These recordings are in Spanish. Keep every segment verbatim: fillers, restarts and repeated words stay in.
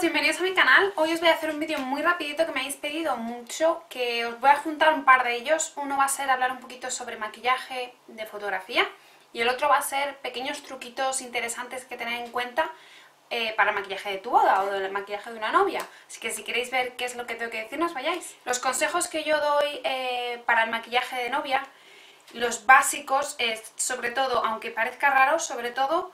chicos, bienvenidos a mi canal. Hoy os voy a hacer un vídeo muy rapidito que me habéis pedido mucho, que os voy a juntar un par de ellos. Uno va a ser hablar un poquito sobre maquillaje de fotografía y el otro va a ser pequeños truquitos interesantes que tener en cuenta eh, para el maquillaje de tu boda o del maquillaje de una novia. Así que si queréis ver qué es lo que tengo que decirnos, vayáis. Los consejos que yo doy eh, para el maquillaje de novia, los básicos, eh, sobre todo, aunque parezca raro, sobre todo...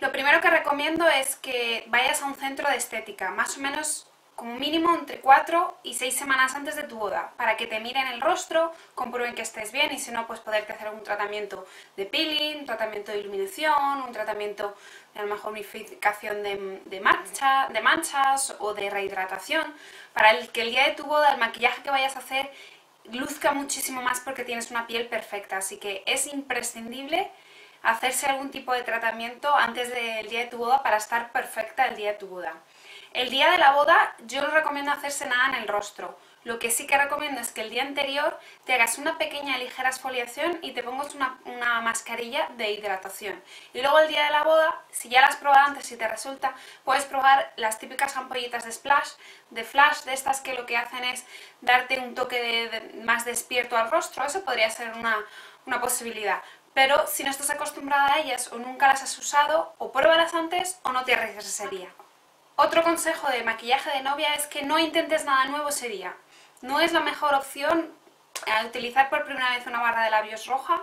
Lo primero que recomiendo es que vayas a un centro de estética, más o menos como mínimo entre cuatro y seis semanas antes de tu boda, para que te miren el rostro, comprueben que estés bien y si no, pues poderte hacer un tratamiento de peeling, un tratamiento de iluminación, un tratamiento de a lo mejor unificación de, de, mancha, de manchas o de rehidratación, para el que el día de tu boda el maquillaje que vayas a hacer luzca muchísimo más porque tienes una piel perfecta, así que es imprescindible hacerse algún tipo de tratamiento antes del día de tu boda para estar perfecta el día de tu boda. El día de la boda yo no recomiendo hacerse nada en el rostro. Lo que sí que recomiendo es que el día anterior te hagas una pequeña ligera exfoliación y te pongas una, una mascarilla de hidratación. Y luego el día de la boda, si ya la has probado antes y te resulta, puedes probar las típicas ampolletas de splash, de flash, de estas que lo que hacen es darte un toque de, de, más despierto al rostro. Eso podría ser una, una posibilidad. Pero si no estás acostumbrada a ellas o nunca las has usado, o pruébalas antes o no te arriesgues ese día. Otro consejo de maquillaje de novia es que no intentes nada nuevo ese día. No es la mejor opción utilizar por primera vez una barra de labios roja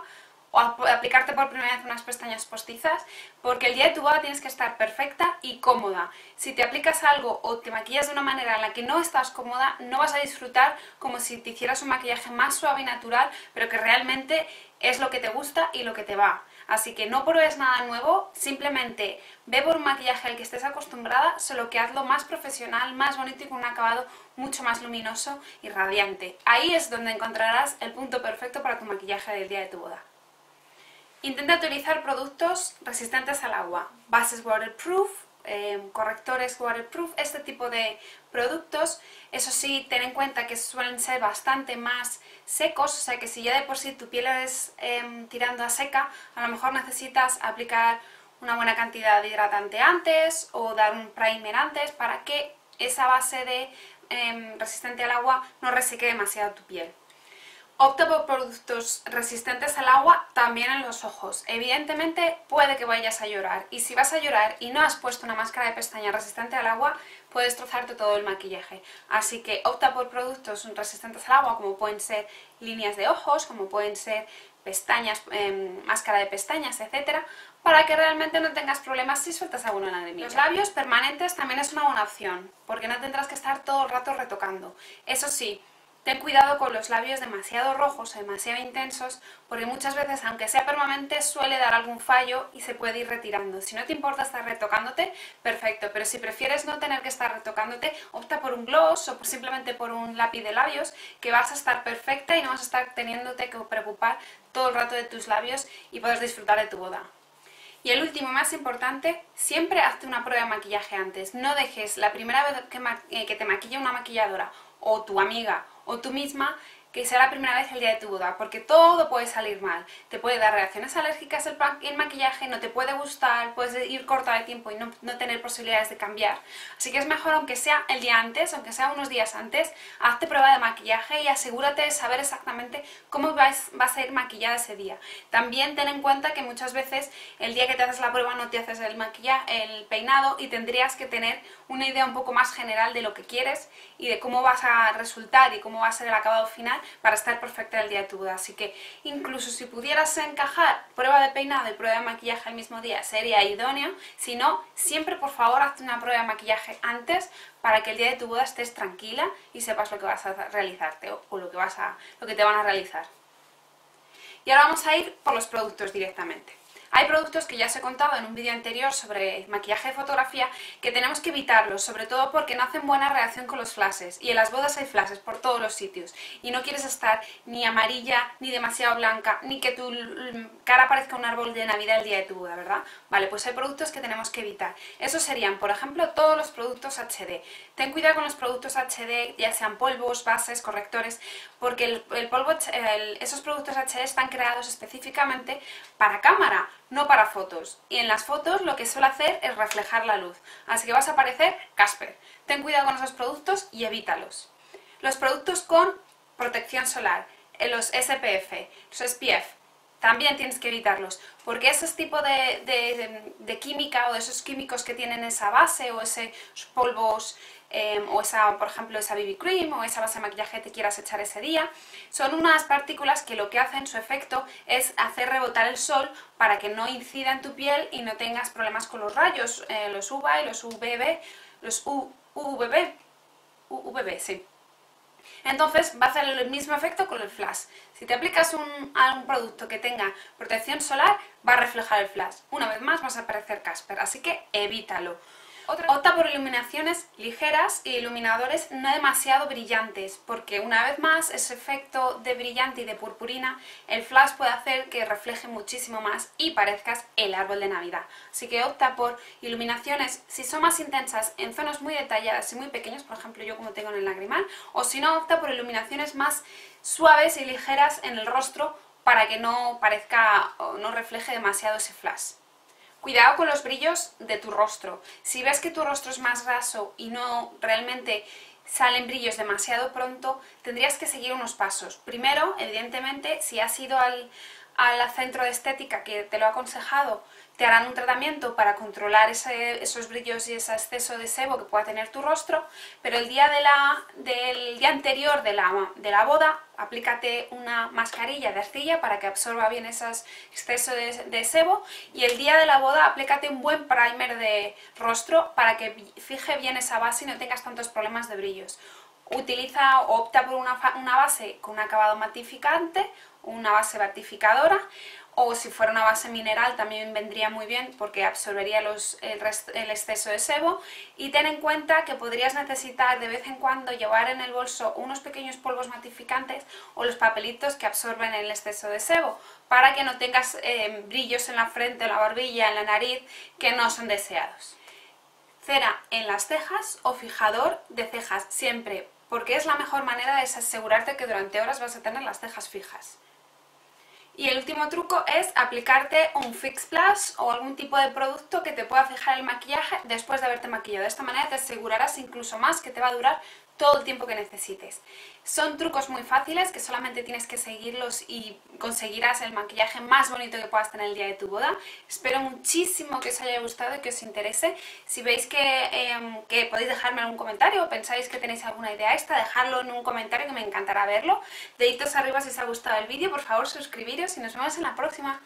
o aplicarte por primera vez unas pestañas postizas, porque el día de tu boda tienes que estar perfecta y cómoda. Si te aplicas algo o te maquillas de una manera en la que no estás cómoda, no vas a disfrutar como si te hicieras un maquillaje más suave y natural, pero que realmente es lo que te gusta y lo que te va. Así que no pruebes nada nuevo, simplemente ve por un maquillaje al que estés acostumbrada, solo que hazlo más profesional, más bonito y con un acabado mucho más luminoso y radiante. Ahí es donde encontrarás el punto perfecto para tu maquillaje del día de tu boda. Intenta utilizar productos resistentes al agua, bases waterproof, eh, correctores waterproof, este tipo de productos. Eso sí, ten en cuenta que suelen ser bastante más secos, o sea que si ya de por sí tu piel es eh, tirando a seca, a lo mejor necesitas aplicar una buena cantidad de hidratante antes o dar un primer antes para que esa base de eh, resistente al agua no reseque demasiado tu piel. Opta por productos resistentes al agua también en los ojos. Evidentemente puede que vayas a llorar y si vas a llorar y no has puesto una máscara de pestañas resistente al agua, puedes destrozarte todo el maquillaje. Así que opta por productos resistentes al agua como pueden ser líneas de ojos, como pueden ser pestañas, eh, máscara de pestañas, etcétera, para que realmente no tengas problemas si sueltas alguna lagrimilla. Los labios permanentes también es una buena opción porque no tendrás que estar todo el rato retocando. Eso sí, ten cuidado con los labios demasiado rojos o demasiado intensos porque muchas veces, aunque sea permanente, suele dar algún fallo y se puede ir retirando. Si no te importa estar retocándote, perfecto, pero si prefieres no tener que estar retocándote, opta por un gloss o simplemente por un lápiz de labios que vas a estar perfecta y no vas a estar teniéndote que preocupar todo el rato de tus labios y poder disfrutar de tu boda. Y el último, más importante, siempre hazte una prueba de maquillaje antes. No dejes la primera vez que, ma que te maquilla una maquilladora o tu amiga o tú misma, que sea la primera vez el día de tu boda, porque todo puede salir mal. Te puede dar reacciones alérgicas el, el maquillaje, no te puede gustar, puedes ir corta de tiempo y no, no tener posibilidades de cambiar. Así que es mejor, aunque sea el día antes, aunque sea unos días antes, hazte prueba de maquillaje y asegúrate de saber exactamente cómo vas, vas a ir maquillada ese día. También ten en cuenta que muchas veces el día que te haces la prueba no te haces el, maquillaje, el peinado y tendrías que tener una idea un poco más general de lo que quieres y de cómo vas a resultar y cómo va a ser el acabado final para estar perfecta el día de tu boda. Así que incluso si pudieras encajar prueba de peinado y prueba de maquillaje el mismo día sería idóneo. Si no, siempre por favor hazte una prueba de maquillaje antes para que el día de tu boda estés tranquila y sepas lo que vas a realizarte o, o lo, que vas a, lo que te van a realizar. Y ahora vamos a ir por los productos directamente. Hay productos que ya os he contado en un vídeo anterior sobre maquillaje de fotografía que tenemos que evitarlos, sobre todo porque no hacen buena reacción con los flashes y en las bodas hay flashes por todos los sitios y no quieres estar ni amarilla, ni demasiado blanca, ni que tu cara parezca un árbol de Navidad el día de tu boda, ¿verdad? Vale, pues hay productos que tenemos que evitar. Esos serían, por ejemplo, todos los productos H D. Ten cuidado con los productos H D, ya sean polvos, bases, correctores, porque el, el polvo, el, esos productos H D están creados específicamente para cámara. no para fotos. Y en las fotos lo que suele hacer es reflejar la luz, así que vas a parecer Casper. Ten cuidado con esos productos y evítalos. Los productos con protección solar, los S P F, los S P F, también tienes que evitarlos, porque esos tipos de, de, de, de química o de esos químicos que tienen esa base o esos polvos eh, o esa, por ejemplo, esa B B cream o esa base de maquillaje que te quieras echar ese día, son unas partículas que lo que hacen, su efecto, es hacer rebotar el sol para que no incida en tu piel y no tengas problemas con los rayos, eh, los U V A y los U V B, los U V B, U V B, sí. Entonces va a hacer el mismo efecto con el flash. Si te aplicas un, a un producto que tenga protección solar, va a reflejar el flash. Una vez más vas a parecer Casper, así que evítalo. Otra, opta por iluminaciones ligeras y iluminadores no demasiado brillantes, porque una vez más ese efecto de brillante y de purpurina, el flash puede hacer que refleje muchísimo más y parezcas el árbol de Navidad. Así que opta por iluminaciones, si son más intensas, en zonas muy detalladas y muy pequeñas, por ejemplo yo como tengo en el lagrimal, o si no, opta por iluminaciones más suaves y ligeras en el rostro para que no parezca o no refleje demasiado ese flash. Cuidado con los brillos de tu rostro. Si ves que tu rostro es más graso y no realmente salen brillos demasiado pronto, tendrías que seguir unos pasos. Primero, evidentemente, si has ido al, al centro de estética que te lo ha aconsejado, te harán un tratamiento para controlar ese, esos brillos y ese exceso de sebo que pueda tener tu rostro, pero el día de la, del día anterior de la, de la boda, aplícate una mascarilla de arcilla para que absorba bien ese exceso de, de sebo, y el día de la boda aplícate un buen primer de rostro para que fije bien esa base y no tengas tantos problemas de brillos. Utiliza o opta por una, una base con un acabado matificante, una base matificadora, o si fuera una base mineral también vendría muy bien porque absorbería los, el, rest, el exceso de sebo. Y ten en cuenta que podrías necesitar de vez en cuando llevar en el bolso unos pequeños polvos matificantes o los papelitos que absorben el exceso de sebo para que no tengas eh, brillos en la frente, en la barbilla, en la nariz que no son deseados. Cera en las cejas o fijador de cejas siempre, porque es la mejor manera de asegurarte que durante horas vas a tener las cejas fijas. Y el último truco es aplicarte un Fix Plus o algún tipo de producto que te pueda fijar el maquillaje después de haberte maquillado. De esta manera te asegurarás incluso más que te va a durar todo el tiempo que necesites. Son trucos muy fáciles que solamente tienes que seguirlos y conseguirás el maquillaje más bonito que puedas tener el día de tu boda. Espero muchísimo que os haya gustado y que os interese. Si veis que, eh, que podéis dejarme algún comentario o pensáis que tenéis alguna idea esta, dejadlo en un comentario que me encantará verlo. Deditos arriba si os ha gustado el vídeo, por favor suscribiros y nos vemos en la próxima.